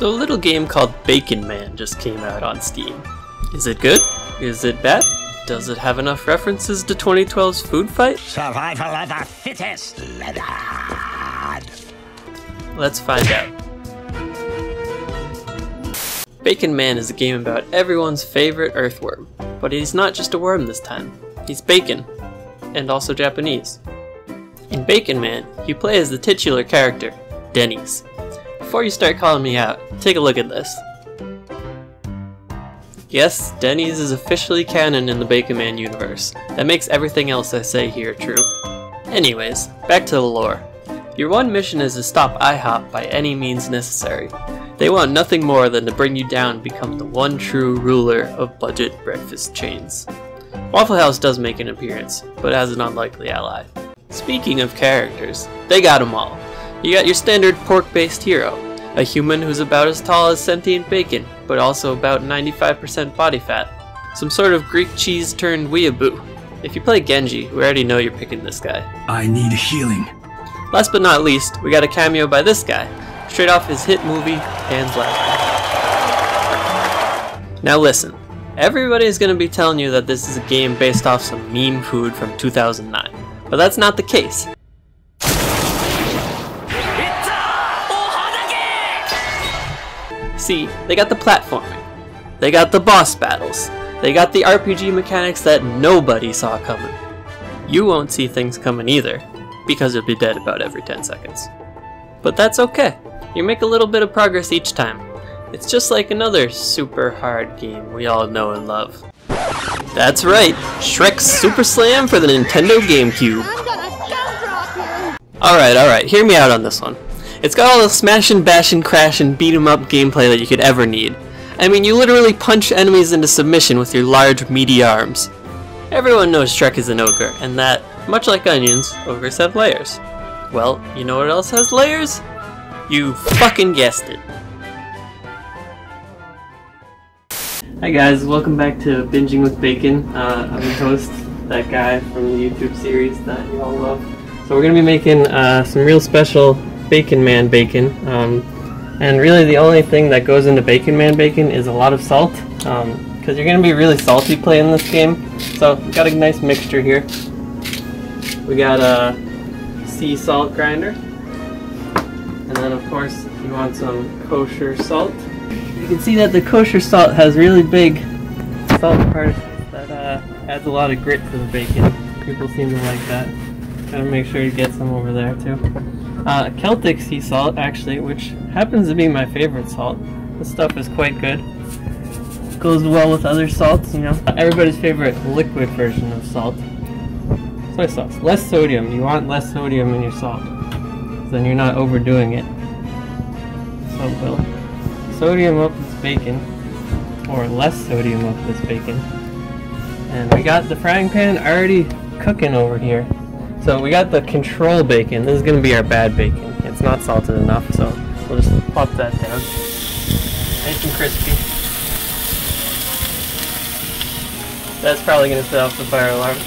So a little game called Bacon Man just came out on Steam. Is it good? Is it bad? Does it have enough references to 2012's food fight? Survival of the fittest, Leonard! Let's find out. Bacon Man is a game about everyone's favorite earthworm. But he's not just a worm this time. He's bacon. And also Japanese. In Bacon Man, you play as the titular character, Denny's. Before you start calling me out, take a look at this. Yes, Denny's is officially canon in the Bacon Man universe. That makes everything else I say here true. Anyways, back to the lore. Your one mission is to stop IHOP by any means necessary. They want nothing more than to bring you down and become the one true ruler of budget breakfast chains. Waffle House does make an appearance, but as an unlikely ally. Speaking of characters, they got them all. You got your standard pork-based hero, a human who's about as tall as sentient bacon, but also about 95% body fat. Some sort of Greek cheese turned weeaboo. If you play Genji, we already know you're picking this guy. I need healing. Last but not least, we got a cameo by this guy, straight off his hit movie, Hands Left. Now listen, everybody's gonna be telling you that this is a game based off some meme food from 2009, but that's not the case. See, they got the platforming, they got the boss battles, they got the RPG mechanics that nobody saw coming. You won't see things coming either, because you'll be dead about every 10 seconds. But that's okay, you make a little bit of progress each time. It's just like another super hard game we all know and love. That's right, Shrek's Super Slam for the Nintendo GameCube. Alright, hear me out on this one. It's got all the smash and bash and crash and beat 'em up gameplay that you could ever need. I mean, you literally punch enemies into submission with your large, meaty arms. Everyone knows Shrek is an ogre, and that, much like onions, ogres have layers. Well, you know what else has layers? You fucking guessed it. Hi guys, welcome back to Binging with Bacon. I'm your host, that guy from the YouTube series that you all love. So we're gonna be making some real special Bacon Man bacon, and really the only thing that goes into Bacon Man bacon is a lot of salt, because you're going to be really salty playing this game. So we've got a nice mixture here. We got a sea salt grinder, and then of course you want some kosher salt. You can see that the kosher salt has really big salt particles that adds a lot of grit to the bacon. People seem to like that. Gotta make sure you get some over there too. Celtic sea salt, actually, which happens to be my favorite salt. This stuff is quite good. Goes well with other salts, you know. Everybody's favorite liquid version of salt. Soy sauce. Less sodium. You want less sodium in your salt. Then you're not overdoing it. So we'll sodium up this bacon. Or less sodium up this bacon. And we got the frying pan already cooking over here. So we got the control bacon. This is going to be our bad bacon. It's not salted enough, so we'll just plop that down. Nice and crispy. That's probably going to set off the fire alarm.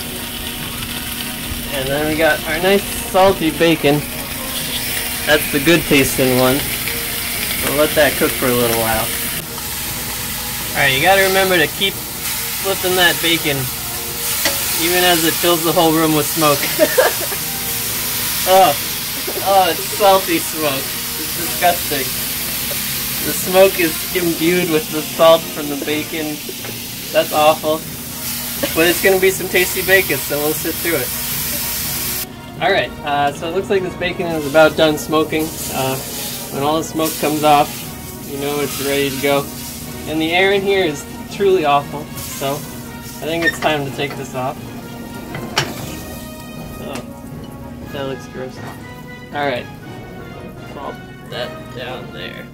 And then we got our nice salty bacon. That's the good tasting one. We'll let that cook for a little while. Alright, you got to remember to keep flipping that bacon, even as it fills the whole room with smoke. Oh, it's salty smoke. It's disgusting. The smoke is imbued with the salt from the bacon. That's awful. But it's going to be some tasty bacon, so we'll sit through it. Alright, so it looks like this bacon is about done smoking. When all the smoke comes off, you know it's ready to go. And the air in here is truly awful, so I think it's time to take this off. Oh, that looks gross. Alright, pop that down there.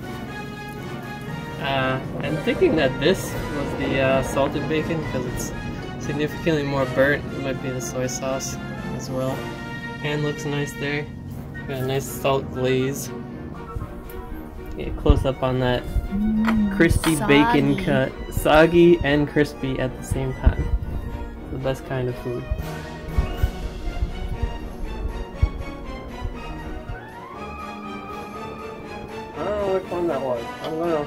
I'm thinking that this was the salted bacon because it's significantly more burnt. It might be the soy sauce as well. Pan looks nice there. Got a nice salt glaze. Get a close up on that crispy bacon cut. Soggy and crispy at the same time. The best kind of food. I don't know which one that was. I'm gonna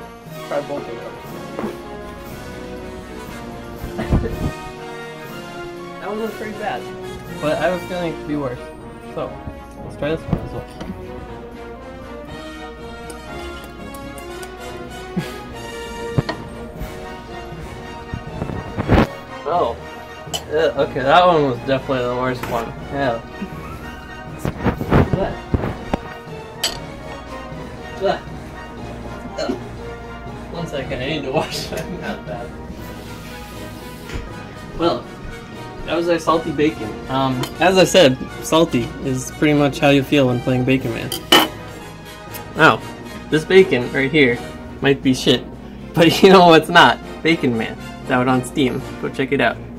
try both of them. That one was pretty bad. But I was feeling it could be worse. So, let's try this one as well. Oh. Yeah, okay, that one was definitely the worst one. Yeah. One second, I need to wash my mouth out. Well, that was our salty bacon. As I said, salty is pretty much how you feel when playing Bacon Man. Now, this bacon right here might be shit, but you know what's not? Bacon Man. It's out on Steam. Go check it out.